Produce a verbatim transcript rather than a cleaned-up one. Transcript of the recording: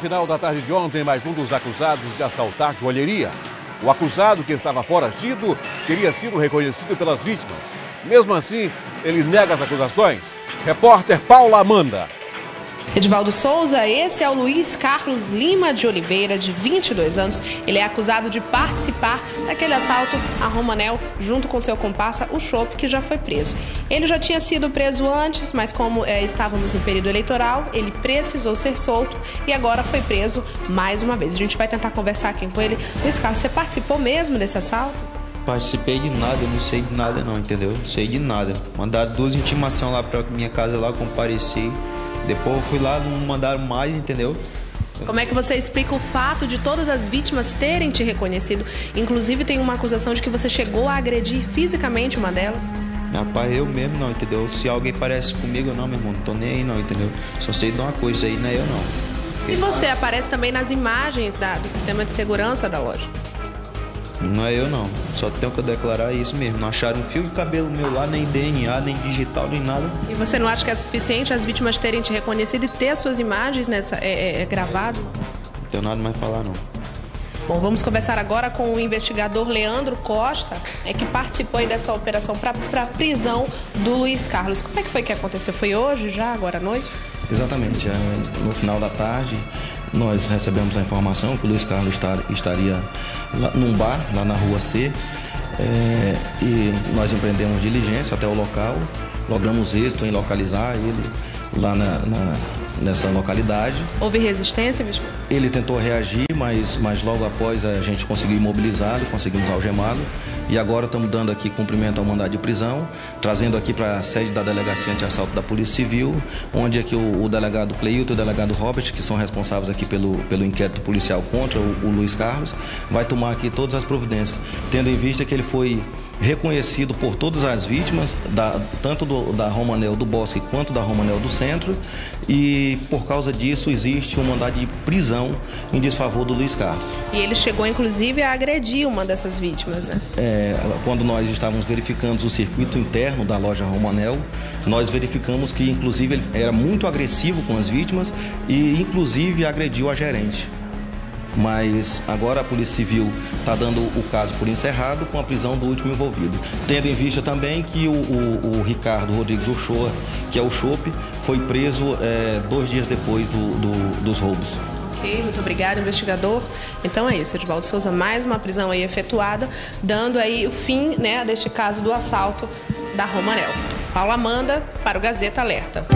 final da tarde de ontem, mais um dos acusados de assaltar joalheria. O acusado, que estava foragido, teria sido reconhecido pelas vítimas. Mesmo assim, ele nega as acusações. Repórter Paula Amanda. Edivaldo Souza, esse é o Luiz Carlos Lima de Oliveira, de vinte e dois anos. Ele é acusado de participar daquele assalto a Romanel, junto com seu comparsa, o Chope, que já foi preso. Ele já tinha sido preso antes, mas como é, estávamos no período eleitoral, ele precisou ser solto e agora foi preso mais uma vez. A gente vai tentar conversar aqui com ele. Luiz Carlos, você participou mesmo desse assalto? Participei de nada, eu não sei de nada não, entendeu? Não sei de nada. Mandaram duas intimações lá pra minha casa, lá compareci. Depois eu fui lá, não mandaram mais, entendeu? Como é que você explica o fato de todas as vítimas terem te reconhecido? Inclusive tem uma acusação de que você chegou a agredir fisicamente uma delas. Rapaz, eu mesmo não, entendeu? Se alguém parece comigo, não, meu irmão, não tô nem aí não, entendeu? Só sei de uma coisa aí, não é eu não. E você aparece também nas imagens da, do sistema de segurança da loja? Não é eu não, só tenho que declarar isso mesmo. Não acharam um fio de cabelo meu lá, nem D N A, nem digital, nem nada. E você não acha que é suficiente as vítimas terem te reconhecido e ter suas imagens nessa, é, é, gravado? Não tenho nada mais a falar não. Bom, vamos conversar agora com o investigador Leandro Costa, é, que participou aí dessa operação para a prisão do Luiz Carlos. Como é que foi que aconteceu? Foi hoje já, agora à noite? Exatamente, no final da tarde nós recebemos a informação que o Luiz Carlos estaria lá num bar, lá na rua C, é, e nós empreendemos diligência até o local, logramos êxito em localizar ele lá na, na, nessa localidade. Houve resistência, bicho? Ele tentou reagir, mas, mas logo após a gente conseguiu imobilizá-lo, conseguimos algemá-lo, e agora estamos dando aqui cumprimento ao mandado de prisão, trazendo aqui para a sede da Delegacia Anti-Assalto da Polícia Civil, onde aqui o, o delegado Cleito e o delegado Robert, que são responsáveis aqui pelo, pelo inquérito policial contra o, o Luiz Carlos, vai tomar aqui todas as providências, tendo em vista que ele foi reconhecido por todas as vítimas, da, tanto do, da Romanel do Bosque quanto da Romanel do Centro, e por causa disso existe um mandado de prisão em desfavor do Luiz Carlos. E ele chegou inclusive a agredir uma dessas vítimas, né? É, quando nós estávamos verificando o circuito interno da loja Romanel, nós verificamos que inclusive ele era muito agressivo com as vítimas e inclusive agrediu a gerente. Mas agora a Polícia Civil está dando o caso por encerrado com a prisão do último envolvido. Tendo em vista também que o, o, o Ricardo Rodrigues Uchoa, que é o Chope, foi preso é, dois dias depois do, do, dos roubos. Ok, muito obrigado, investigador. Então é isso, Edivaldo Souza, mais uma prisão aí efetuada, dando aí o fim, né, deste caso do assalto da Romanel. Paula Amanda para o Gazeta Alerta.